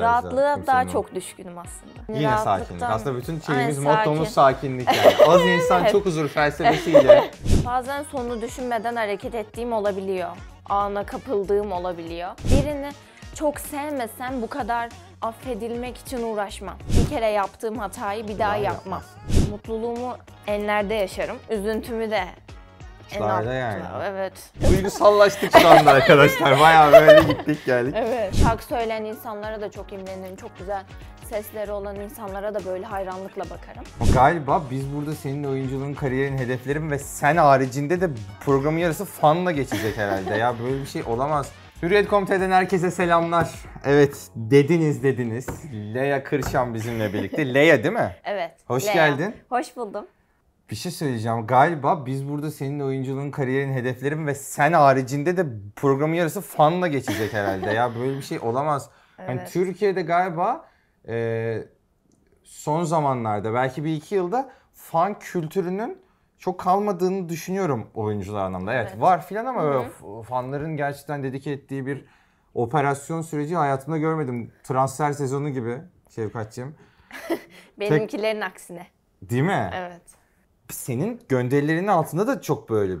Rahatlığa daha çok düşkünüm aslında. Yine sakinlik. Aslında bütün şeyimiz, mottomuz sakinlik yani. Az insan çok huzur felsefesiyle. Bazen sonunu düşünmeden hareket ettiğim olabiliyor. Ana kapıldığım olabiliyor. Birini çok sevmesem bu kadar affedilmek için uğraşmam. Bir kere yaptığım hatayı bir daha yapmam. Mutluluğumu enlerde yaşarım. Üzüntümü de en altta. Yani. Evet. Duygusallaştık şu anda arkadaşlar. Bayağı böyle gittik geldik. Evet. Şarkı söyleyen insanlara da çok imrenirim. Çok güzel sesleri olan insanlara da böyle hayranlıkla bakarım. Galiba biz burada senin oyunculuğun, kariyerin, hedeflerin ve sen haricinde de programın yarısı fanla geçecek herhalde. Ya böyle bir şey olamaz. Hürriyet.com.tr'den herkese selamlar. Evet, dediniz. Leya Kırşan bizimle birlikte. Leya değil mi? Evet. Hoş geldin. Hoş buldum. Bir şey söyleyeceğim. Galiba biz burada senin oyunculuğun, kariyerin, hedeflerin ve sen haricinde de programın yarısı fanla geçecek herhalde. Ya böyle bir şey olamaz. Evet. Yani Türkiye'de galiba son zamanlarda, belki bir iki yılda fan kültürünün çok kalmadığını düşünüyorum oyuncular anlamda. Evet, evet. Var filan ama fanların gerçekten dedike ettiği bir operasyon süreci hayatımda görmedim. Transfer sezonu gibi Şevkat'cığım. Benimkilerin aksine. Değil mi? Evet. Senin gönderilerinin altında da çok böyle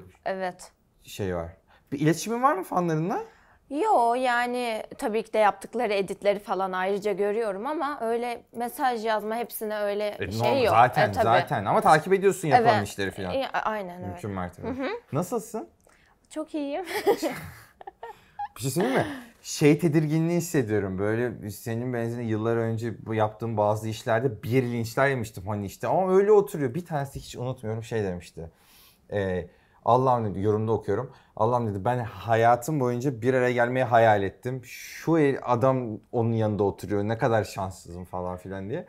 bir şey var. Bir iletişimin var mı fanlarınla? Yo, yani tabii ki de yaptıkları editleri falan ayrıca görüyorum ama öyle mesaj yazma hepsine öyle şey yok. Zaten zaten ama takip ediyorsun yapılan işleri falan. Aynen öyle. Mümkün mertebe. Nasılsın? Çok iyiyim. Bir şey söyleyeyim mi? Şey tedirginliği hissediyorum böyle senin benzerini yıllar önce yaptığım bazı işlerde bir linçler yemiştim hani işte ama öyle oturuyor. Bir tanesi hiç unutmuyorum şey demişti. Allah'ım dedi, yorumda okuyorum. Allah'ım dedi ben hayatım boyunca bir araya gelmeyi hayal ettim. Şu adam onun yanında oturuyor ne kadar şanssızım falan filan diye.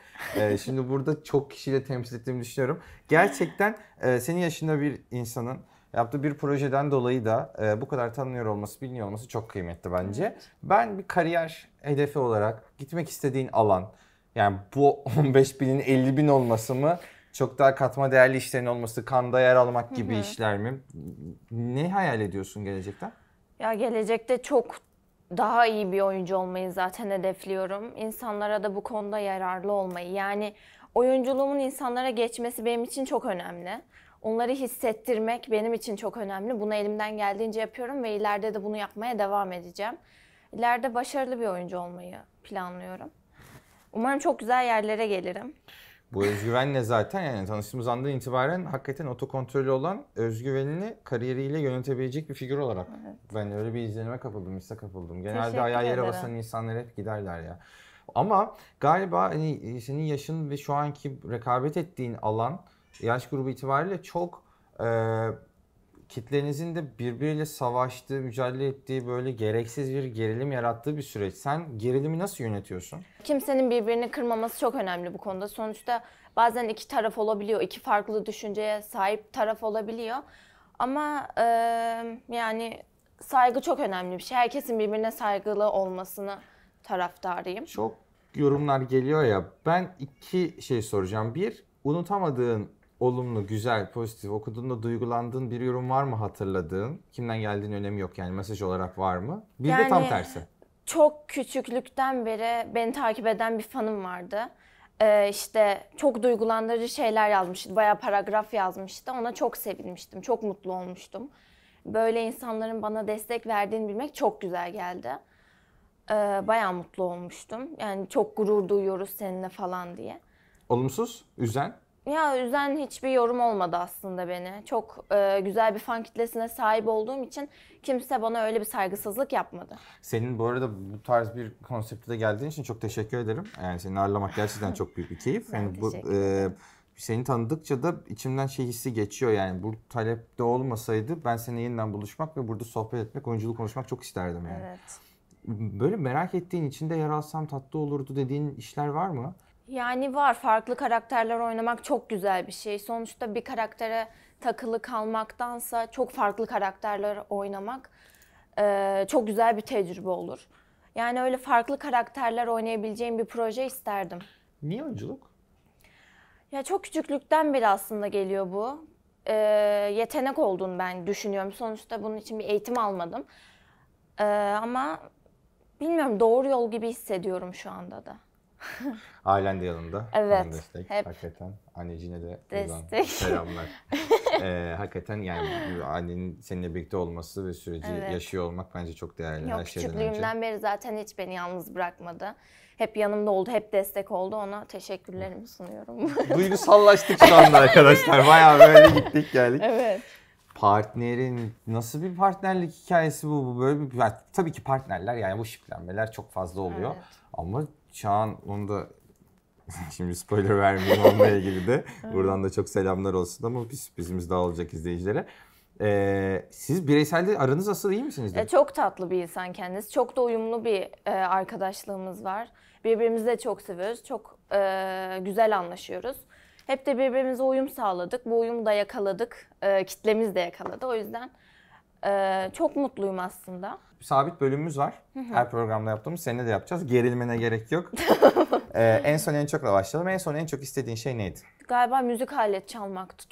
Şimdi burada çok kişiyle temsil ettiğimi düşünüyorum. Gerçekten senin yaşında bir insanın yaptığı bir projeden dolayı da bu kadar tanınıyor olması, biliniyor olması çok kıymetli bence. Evet. Ben bir kariyer hedefi olarak gitmek istediğin alan, yani bu 15.000'in 50.000 olması mı, çok daha katma değerli işlerin olması, kanda yer almak gibi işler mi? Ne hayal ediyorsun gelecekten? Ya gelecekte çok daha iyi bir oyuncu olmayı zaten hedefliyorum. İnsanlara da bu konuda yararlı olmayı. Yani oyunculuğumun insanlara geçmesi benim için çok önemli. Onları hissettirmek benim için çok önemli. Bunu elimden geldiğince yapıyorum ve ileride de bunu yapmaya devam edeceğim. İleride başarılı bir oyuncu olmayı planlıyorum. Umarım çok güzel yerlere gelirim. Bu özgüvenle zaten yani tanıştığımız andan itibaren hakikaten otokontrolü olan, özgüvenini kariyeriyle yönetebilecek bir figür olarak. Evet. Ben öyle bir izlenime kapıldım, hisse kapıldım. Genelde ayağı yere basan insanlar hep giderler ya. Ama galiba hani senin yaşın ve şu anki rekabet ettiğin alan, yaş grubu itibariyle çok kitlenizin de birbiriyle savaştığı, mücadele ettiği böyle gereksiz bir gerilim yarattığı bir süreç. Sen gerilimi nasıl yönetiyorsun? Kimsenin birbirini kırmaması çok önemli bu konuda. Sonuçta bazen iki taraf olabiliyor, iki farklı düşünceye sahip taraf olabiliyor. Ama yani saygı çok önemli bir şey. Herkesin birbirine saygılı olmasını taraftarıyım. Çok yorumlar geliyor ya. Ben iki şey soracağım. Bir, unutamadığın olumlu, güzel, pozitif, okuduğunda duygulandığın bir yorum var mı hatırladığın? Kimden geldiğinin önemi yok yani mesaj olarak var mı? Bir yani, de tam tersi. Çok küçüklükten beri beni takip eden bir fanım vardı. İşte çok duygulandırıcı şeyler yazmıştı, bayağı paragraf yazmıştı. Ona çok sevinmiştim, çok mutlu olmuştum. Böyle insanların bana destek verdiğini bilmek çok güzel geldi. Bayağı mutlu olmuştum. Yani çok gurur duyuyoruz seninle falan diye. Olumsuz, üzen? Ya üzen hiçbir yorum olmadı aslında beni. Çok güzel bir fan kitlesine sahip olduğum için kimse bana öyle bir saygısızlık yapmadı. Senin bu arada bu tarz bir konsepte de geldiğin için çok teşekkür ederim. Yani seni ağırlamak gerçekten çok büyük bir keyif. Yani bu, seni tanıdıkça da içimden şey hissi geçiyor yani bu talepte olmasaydı ben seninle yeniden buluşmak ve burada sohbet etmek, oyunculuk konuşmak çok isterdim yani. Evet. Böyle merak ettiğin, içinde yer alsam tatlı olurdu dediğin işler var mı? Yani var. Farklı karakterler oynamak çok güzel bir şey. Sonuçta bir karaktere takılı kalmaktansa çok farklı karakterler oynamak çok güzel bir tecrübe olur. Yani öyle farklı karakterler oynayabileceğim bir proje isterdim. Niye oyunculuk? Ya çok küçüklükten beri aslında geliyor bu. Yetenek olduğunu ben düşünüyorum. Sonuçta bunun için bir eğitim almadım. Ama Bilmiyorum, doğru yol gibi hissediyorum şu anda da. Ailen de yanında. Evet. Destek. Hep. Hakikaten annecine de destek. Selamlar. Hakikaten yani annenin seninle birlikte olması ve süreci evet. yaşıyor olmak bence çok değerli. Yok, her şeyden önce. Küçüklüğümden beri zaten hiç beni yalnız bırakmadı. Hep yanımda oldu, hep destek oldu. Ona teşekkürlerimi sunuyorum. Duygusallaştık şu anda arkadaşlar. Bayağı böyle gittik geldik. Evet. Partnerin nasıl bir partnerlik hikayesi bu? Bu böyle bir, tabii ki partnerler yani bu şiplenmeler çok fazla oluyor. Evet. Ama Çağan onu da şimdi spoiler vermeyeyim onunla ilgili de buradan da çok selamlar olsun ama bir sürprizimiz daha olacak izleyicilere. Siz bireyselde aranız asıl iyi misiniz? Çok tatlı bir insan kendisi. Çok da uyumlu bir arkadaşlığımız var. Birbirimizi de çok seviyoruz. Çok güzel anlaşıyoruz. Hep de birbirimize uyum sağladık. Bu uyumu da yakaladık. Kitlemiz de yakaladı. O yüzden çok mutluyum aslında. Sabit bölümümüz var. Her programda yaptığımız, seninle de yapacağız. Gerilmene gerek yok. En son en çokla başlayalım. En son en çok istediğin şey neydi? Galiba müzik alet çalmaktı.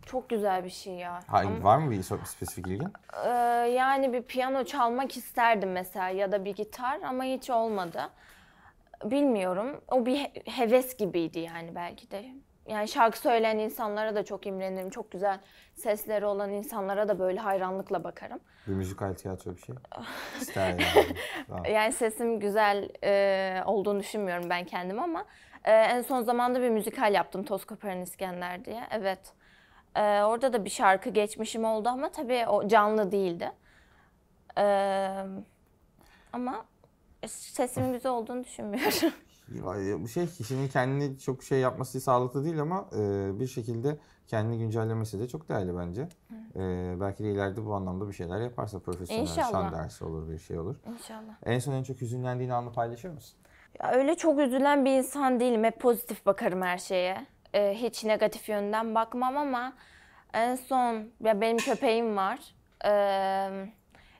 Çok güzel bir şey ya. Ama var mı bir spesifik ilgin? Yani bir piyano çalmak isterdim mesela ya da bir gitar ama hiç olmadı. Bilmiyorum. O bir heves gibiydi yani belki de. Yani şarkı söyleyen insanlara da çok imrenirim. Çok güzel sesleri olan insanlara da böyle hayranlıkla bakarım. Bir müzikal tiyatro bir şey ister yani. Tamam. Yani sesim güzel olduğunu düşünmüyorum ben kendim ama en son zamanda bir müzikal yaptım, Tozkoparan İskender diye. Evet. Orada da bir şarkı geçmişim oldu ama tabii o canlı değildi. Ama sesimin güzel olduğunu düşünmüyorum. Bu şey kişinin kendini çok şey yapması sağlıklı değil ama bir şekilde kendini güncellemesi de çok değerli bence. Belki de ileride bu anlamda bir şeyler yaparsa profesyonel şan dersi olur, bir şey olur. İnşallah. En son en çok hüzünlendiğin anı paylaşır mısın? Ya öyle çok üzülen bir insan değilim. Hep pozitif bakarım her şeye. Hiç negatif yönden bakmam ama en son ya benim köpeğim var.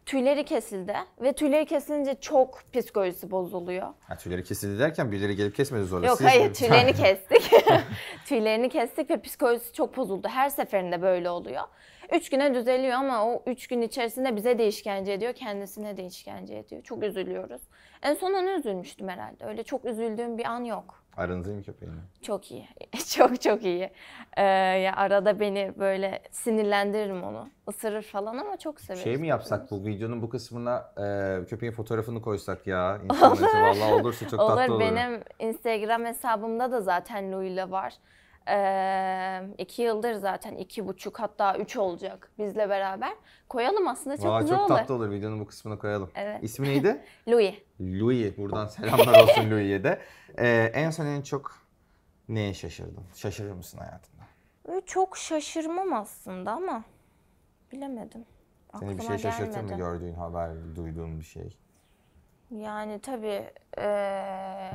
Tüyleri kesildi ve tüyleri kesilince çok psikolojisi bozuluyor. Ha, tüyleri kesildi derken birileri gelip kesmedi zorla. Yok, siz hayır, tüylerini kestik. Tüylerini kestik ve psikolojisi çok bozuldu. Her seferinde böyle oluyor. 3 güne düzeliyor ama o 3 gün içerisinde bize de işkence ediyor, kendisine de işkence ediyor. Çok üzülüyoruz. En son onu üzülmüştüm herhalde. Öyle çok üzüldüğüm bir an yok. Aranız iyi mi köpeğinle? Çok iyi. Çok iyi. Ya arada beni böyle sinirlendiririm onu. Isırır falan ama çok severim. Şey mi yapsak bu videonun bu kısmına köpeğin fotoğrafını koysak ya? Olur. Vallahi olursa çok olur, tatlı olur. Benim Instagram hesabımda da zaten Louis'le var. 2 yıldır zaten 2,5 hatta 3 olacak bizle beraber. Koyalım aslında, çok güzel olur. Çok tatlı olur, videonun bu kısmına koyalım. Evet. İsmi neydi? Louis. Louis. Buradan selamlar olsun Louis'e de. En son en çok neye şaşırdın? Şaşırır mısın hayatında? Çok şaşırmam aslında ama bilemedim. Aklıma seni bir şey şaşırtır mı gördüğün haber, duyduğun bir şey? Yani tabii.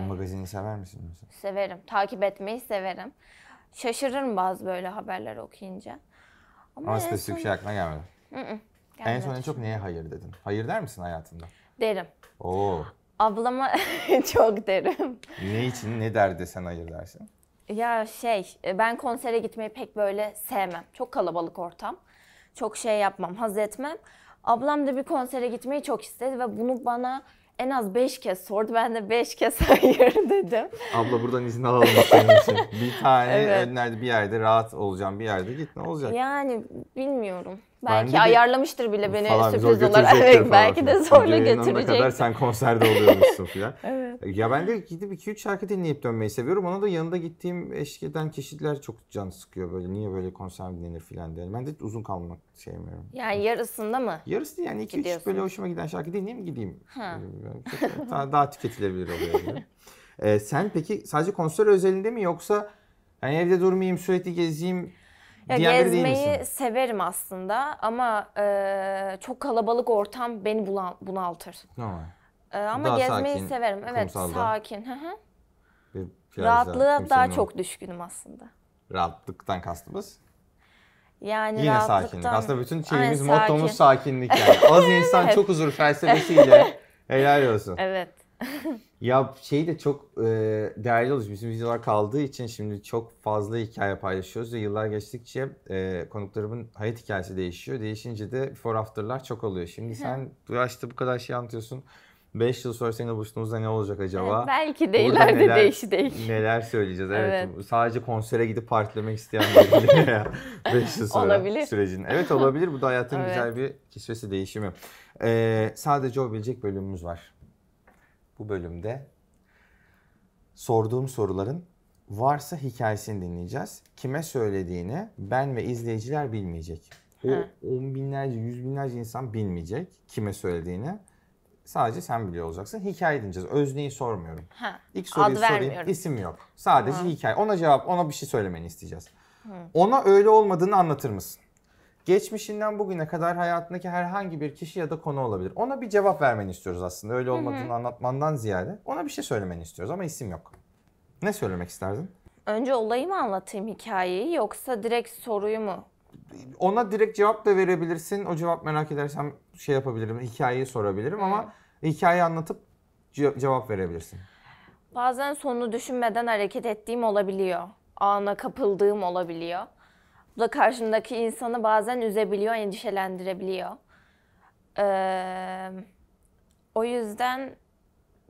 Magazini sever misin mesela? Severim. Takip etmeyi severim. Şaşırırım bazı böyle haberler okuyunca. Ama spesifik şey aklına gelmedi. En son en çok neye hayır dedin? Hayır der misin hayatında? Derim. Oo. Ablama çok derim. Ne için, ne der desen hayır dersin? Ya ben konsere gitmeyi pek böyle sevmem. Çok kalabalık ortam. Çok şey yapmam, haz etmem. Ablam da bir konsere gitmeyi çok istedi ve bunu bana en az 5 kez sordu. Ben de 5 kez hayır dedim. Abla buradan izin alalım senin için. Bir tane evet. Önlerde bir yerde rahat olacağım, bir yerde git, ne olacak? Yani bilmiyorum. Belki ayarlamıştır bile beni sürpriz olarak. Evet, belki de zorla götürecektir. Kadar sen konserde oluyormuşsun filan. Evet. Ya ben de gidip 2-3 şarkı dinleyip dönmeyi seviyorum. Ona da yanında gittiğim eşlik eden kişiler çok can sıkıyor böyle. Niye böyle konser dinlenir filan diye. Ben de uzun kalmak sevmiyorum. Yani yarısında mı? Yarısı yani 2-3 böyle hoşuma giden şarkı dinleyeyim gideyim. Daha tüketilebilir oluyor. Sen peki sadece konser özelinde mi yoksa hani evde durmayayım sürekli gezeyim? Ya gezmeyi severim aslında ama çok kalabalık ortam beni bunaltır. Ama daha gezmeyi sakin, severim. Evet, kumsalda. Sakin. Rahatlığa daha çok düşkünüm aslında. Rahatlıktan kastımız? Yani yine sakinlik. Aslında bütün şeyimiz, mottomuz sakinlik yani. Az insan çok huzur felsefesiyle helal olsun. Evet. Ya de çok değerli olmuş. Bizim videolar kaldığı için şimdi çok fazla hikaye paylaşıyoruz ve yıllar geçtikçe konuklarımın hayat hikayesi değişiyor. Değişince de before after'lar çok oluyor. Şimdi sen bu yaşta bu kadar şey anlatıyorsun. 5 yıl sonra seninle buluştuğumuzda ne olacak acaba? Evet, belki de burada ileride değişecek. Neler söyleyeceğiz? Evet, evet. Sadece konsere gidip partilemek isteyen biri ya. 5 yıl sonra olabilir. Sürecin. Evet, olabilir. Bu da hayatın evet, güzel bir kisvesi, değişimi. Sadece o bilecek bölümümüz var. Bu bölümde sorduğum soruların varsa hikayesini dinleyeceğiz. Kime söylediğini ben ve izleyiciler bilmeyecek. O on binlerce, yüz binlerce insan bilmeyecek kime söylediğini. Sadece sen biliyor olacaksın. Hikaye edineceğiz. Özneyi sormuyorum. Ha, İlk soruyu sorayım. İsim yok. Sadece ha, hikaye. Ona cevap, ona bir şey söylemeni isteyeceğiz. Hı. Ona öyle olmadığını anlatır mısın? Geçmişinden bugüne kadar hayatındaki herhangi bir kişi ya da konu olabilir. Ona bir cevap vermeni istiyoruz aslında. Öyle olmadığını Hı-hı. anlatmandan ziyade ona bir şey söylemeni istiyoruz ama isim yok. Ne söylemek isterdin? Önce olayı mı anlatayım, hikayeyi, yoksa direkt soruyu mu? Ona direkt cevap da verebilirsin. O cevap merak edersem şey yapabilirim, hikayeyi sorabilirim ama hikayeyi anlatıp cevap verebilirsin. Bazen sonunu düşünmeden hareket ettiğim olabiliyor. Ana kapıldığım olabiliyor. Bu da karşımdaki insanı bazen üzebiliyor, endişelendirebiliyor. O yüzden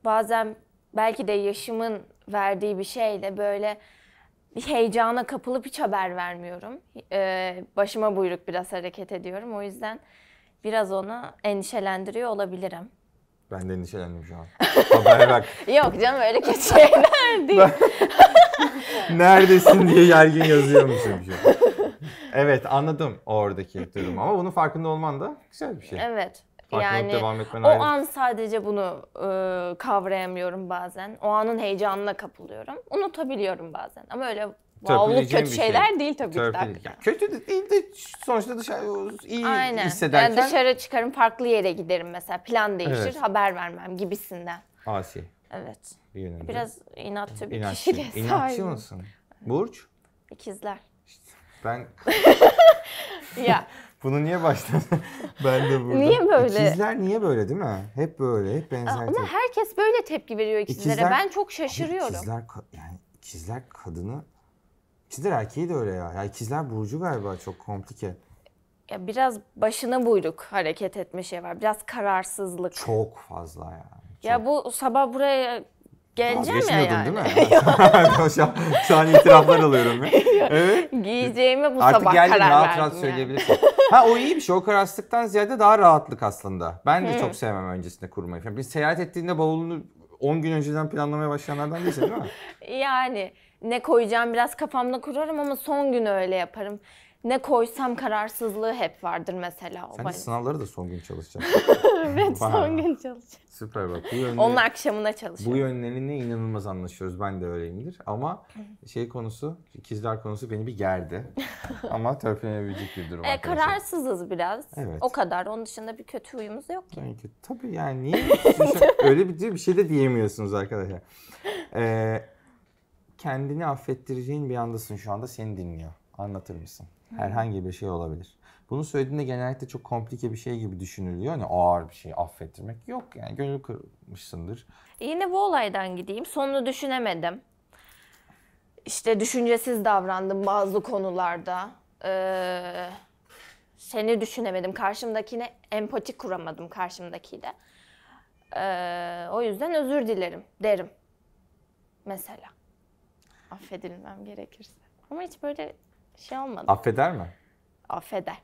bazen belki de yaşımın verdiği bir şeyle böyle bir heyecana kapılıp hiç haber vermiyorum. Başıma buyruk biraz hareket ediyorum. O yüzden biraz ona endişelendiriyor olabilirim. Ben de endişelendim şu an. Haber bak. Yok canım, öyle kötü şeyler değil. Neredesin diye yergin yazıyormuşum şu an. Evet, anladım oradaki durum ama bunun farkında olman da güzel bir şey. Evet. Yani devam etmen o ayrı. An sadece bunu kavrayamıyorum bazen. O anın heyecanına kapılıyorum. Unutabiliyorum bazen ama öyle vavluk kötü şeyler şey değil tabii ki. Kötü de değil de sonuçta dışarı iyi aynen hissederken. Yani dışarı çıkarım, farklı yere giderim mesela. Plan değişir, evet, haber vermem gibisinden. Asi. Evet. Bir biraz inatçı bir kişiliğe sahibim. İnatçı mısın? Burç? İkizler. İşte ben... ya. Bunu niye başladın? Ben de burada. Niye böyle? İkizler niye böyle değil mi? Hep böyle, hep benzer. Ama tepki. Herkes böyle tepki veriyor ikizlere. İkizler, ben çok şaşırıyorum. İkizler, yani ikizler kadını, ikizler erkeği de öyle ya. Ya ikizler burcu galiba çok komplike. Ya biraz başına buyruk hareket etme şey var. Biraz kararsızlık. Çok fazla ya. Çok. Ya bu sabah buraya geleceğim ya yani. Değil mi? Şu an itiraflar alıyorum. Evet. Giyeceğime bu artık sabah karar verdim. Artık geldim, rahat rahat söyleyebilirsin. Ha, o iyi bir şey. O kararsızlıktan ziyade daha rahatlık aslında. Ben de çok sevmem öncesinde kurmayı. Bir seyahat ettiğinde bavulunu 10 gün önceden planlamaya başlayanlardan değilsin değil mi? Yani ne koyacağım biraz kafamda kurarım ama son gün öyle yaparım. Ne koysam kararsızlığı hep vardır mesela. Sen de sınavları da son gün çalışacaksın. Evet, son gün çalışacağım. Süper bak. Bu yönleri, onun akşamına çalışıyorum. Bu yönlerine inanılmaz anlaşıyoruz. Ben de öyleyimdir. Ama şey konusu, ikizler konusu beni bir gerdi. Ama törpülenebilecek bir durum. Kararsızız biraz. Evet. O kadar. Onun dışında bir kötü huyumuz yok ki. Yani, tabii yani niye? Öyle bir şey de diyemiyorsunuz arkadaşlar. Kendini affettireceğin bir andasın şu anda. Seni dinliyor. Anlatır mısın? Herhangi bir şey olabilir. Bunu söylediğinde genellikle çok komplike bir şey gibi düşünülüyor. Yani ağır bir şey affettirmek yok yani, gönül kırmışsındır. Yine bu olaydan gideyim. Sonunu düşünemedim. İşte düşüncesiz davrandım bazı konularda. Seni düşünemedim. Karşımdakine empati kuramadım, karşımdakiyle. O yüzden özür dilerim derim. Mesela. Affedilmem gerekirse. Ama hiç böyle... şey olmadı. Affeder mi? Affeder.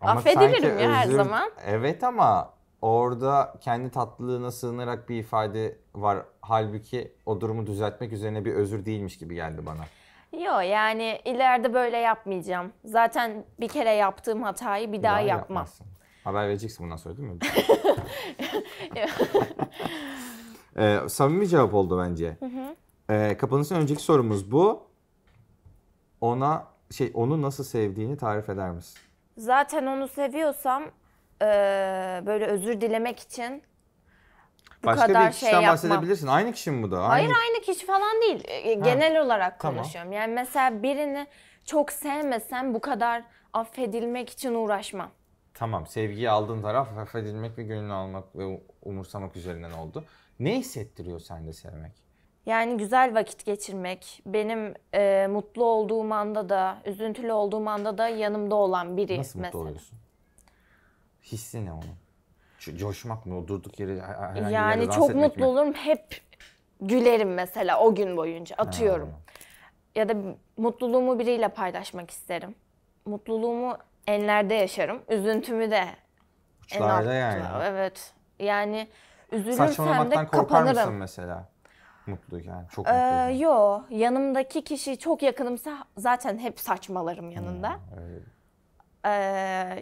Affedilirim ya her zaman. Evet ama orada kendi tatlılığına sığınarak bir ifade var. Halbuki o durumu düzeltmek üzerine bir özür değilmiş gibi geldi bana. Yok yani ileride böyle yapmayacağım. Zaten bir kere yaptığım hatayı bir daha yapmam. Haber vereceksin bundan sonra değil mi? Samimi cevap oldu bence. Kapanışın önceki sorumuz bu. Onu nasıl sevdiğini tarif eder misin? Zaten onu seviyorsam böyle özür dilemek için bu başka kadar bir kişiden şey yapmam. Bahsedebilirsin. Aynı kişi mi bu da? Hayır, aynı kişi falan değil. Genel olarak konuşuyorum. Tamam. Yani mesela birini çok sevmesem bu kadar affedilmek için uğraşmam. Tamam, sevgiyi aldığın taraf affedilmek ve gönlünü almak ve umursamak üzerinden oldu. Ne hissettiriyor sende sevmek? Yani güzel vakit geçirmek, benim mutlu olduğum anda da, üzüntülü olduğum anda da yanımda olan biri. Nasıl mesela. Nasıl mutlu oluyorsun? Hissi ne onun? Coşmak mı? O durduk yere herhangi bir yere dans çok mutlu mi? Olurum. Hep gülerim mesela o gün boyunca. Atıyorum. Ya da mutluluğumu biriyle paylaşmak isterim. Mutluluğumu enlerde yaşarım. Üzüntümü de uçlarda en altında. Yani. Evet. Yani üzülürsem de kapanırım. Korkar mısın mesela? Mutluyken, çok mutluyken. Yo, yanımdaki kişi çok yakınımsa zaten hep saçmalarım yanında. Evet.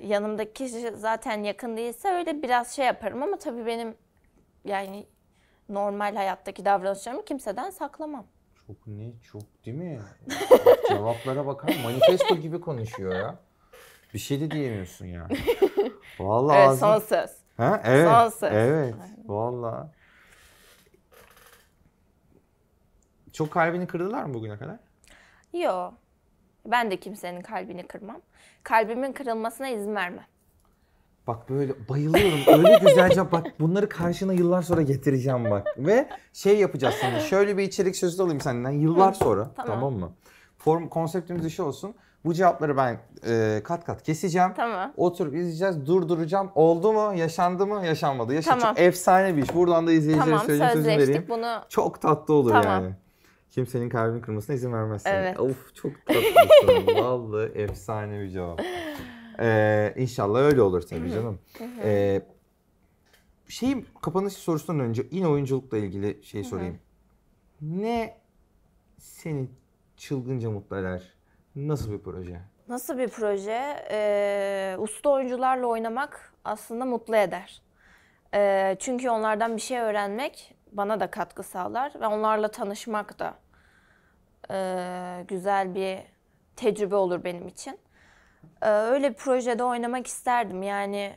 Yanımdaki kişi zaten yakın değilse öyle biraz şey yaparım ama tabii benim yani normal hayattaki davranışlarımı kimseden saklamam. Çok ne çok değil mi? Cevaplara bakar manifesto gibi konuşuyor ya. Bir şey de diyemiyorsun ya. Vallahi evet, son söz. Ha? Evet. Son söz. Evet. Vallahi. Çok kalbini kırdılar mı bugüne kadar? Yok. Ben de kimsenin kalbini kırmam. Kalbimin kırılmasına izin vermem. Bak böyle bayılıyorum. Öyle güzelce bak bunları karşına yıllar sonra getireceğim bak. Ve şey yapacağız şimdi. Şöyle bir içerik sözü alayım senden yıllar sonra. Tamam mı? Form konseptimiz şu olsun. Bu cevapları ben kat kat keseceğim. Tamam. Oturup izleyeceğiz. Durduracağım. Oldu mu? Yaşandı mı? Yaşanmadı. Yaşandı. Tamam. Efsane bir iş. Buradan da izleyicilere söyleyeyim, sözünü vereyim. Sözleştik bunu. Çok tatlı olur yani. Kimsenin kalbini kırmasına izin vermezsin. Evet. Of çok tatlısın. Vallahi efsane bir cevap. İnşallah öyle olur tabii canım. Kapanış sorusundan önce yine oyunculukla ilgili şey sorayım. Ne seni çılgınca mutlu eder? Nasıl bir proje? Nasıl bir proje? Usta oyuncularla oynamak aslında mutlu eder. Çünkü onlardan bir şey öğrenmek bana da katkı sağlar ve onlarla tanışmak da güzel bir tecrübe olur benim için. Öyle bir projede oynamak isterdim. Yani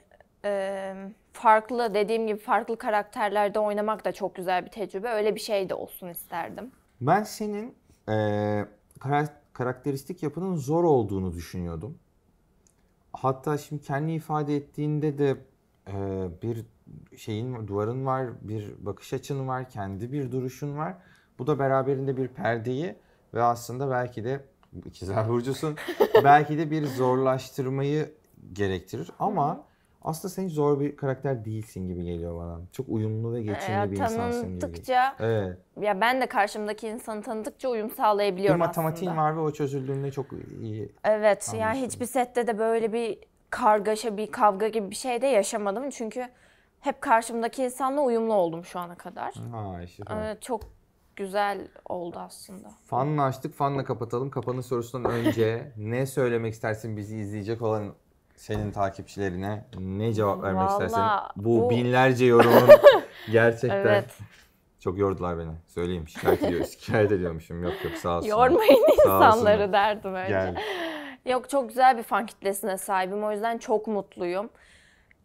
farklı, dediğim gibi farklı karakterlerde oynamak da çok güzel bir tecrübe. Öyle bir şey de olsun isterdim. Ben senin karakteristik yapının zor olduğunu düşünüyordum. Hatta şimdi kendini ifade ettiğinde de bir şeyin, duvarın var, bir bakış açın var, kendi bir duruşun var. Bu da beraberinde bir perdeyi ve aslında belki de ikizler burcusun, belki de bir zorlaştırmayı gerektirir. Ama aslında sen hiç zor bir karakter değilsin gibi geliyor bana. Çok uyumlu ve geçimli bir insansın gibi. Tanıdıkça, evet. Ya ben de karşımdaki insanı tanıdıkça uyum sağlayabiliyorum aslında. Bir matematiğin var ve o çözüldüğünde çok iyi. Evet, anlaşılıyor. Yani hiçbir sette de böyle bir kargaşa, bir kavga gibi bir şey de yaşamadım çünkü hep karşımdaki insanla uyumlu oldum şu ana kadar. Ha, işte, çok güzel oldu aslında. Fanla açtık, fanla kapatalım. Kapanış sorusundan önce ne söylemek istersin bizi izleyecek olan senin takipçilerine? Ne cevap vermek istersin? Bu binlerce yorumun gerçekten çok yordular beni. Söyleyeyim, şikayet ediyormuşum. Yok sağ olsun. Yormayın insanları derdim önce. Yok çok güzel bir fan kitlesine sahibim. O yüzden çok mutluyum.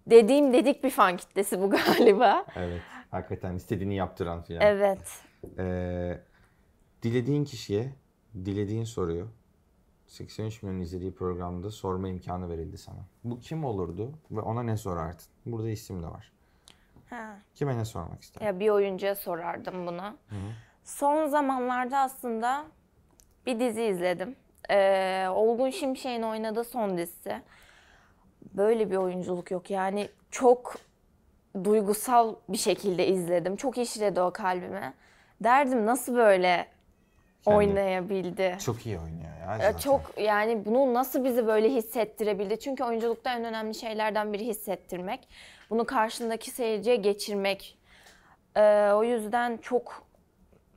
Dedik bir fan kitlesi bu galiba. Evet. Hakikaten istediğini yaptıran falan. Evet. Dilediğin kişiye, dilediğin soruyu 83 milyon izlediği programda sorma imkanı verildi sana. Bu kim olurdu ve ona ne sorardın? Burada isim de var. Ha. Kime ne sormak isterdin? Ya bir oyuncuya sorardım bunu. Hı. Son zamanlarda aslında bir dizi izledim. Olgun Şimşek'in oynadığı son dizisi. Böyle bir oyunculuk yok yani çok duygusal bir şekilde izledim. Çok işledi o kalbime. Derdim nasıl böyle oynayabildi. Çok iyi oynuyor ya. Zaten. Çok yani bunu nasıl bizi böyle hissettirebildi? Çünkü oyunculukta en önemli şeylerden biri hissettirmek. Bunu karşındaki seyirciye geçirmek. O yüzden çok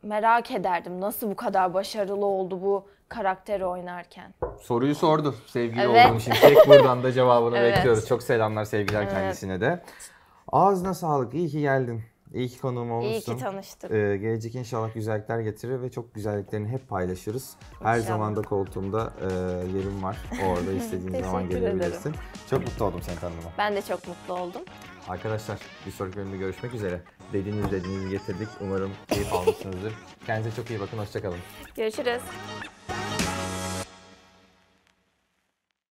merak ederdim nasıl bu kadar başarılı oldu bu karakteri oynarken. Soruyu sordu sevgili Oğlum Şimşek. Buradan da cevabını bekliyoruz. Çok selamlar sevgiler kendisine de. Ağzına sağlık. İyi ki geldin. İyi ki konuğum olmuşsun. İyi ki tanıştık. Gelecek inşallah güzellikler getirir ve çok güzelliklerini hep paylaşırız. İnşallah. Her zaman da koltuğumda yerim var. Orada istediğin zaman gelebilirsin. Çok mutlu oldum seni tanıdığıma. Ben de çok mutlu oldum. Arkadaşlar bir sonraki bölümde görüşmek üzere. Dediğinizi getirdik. Umarım keyif almışsınızdır. Kendinize çok iyi bakın. Hoşça kalın. Görüşürüz.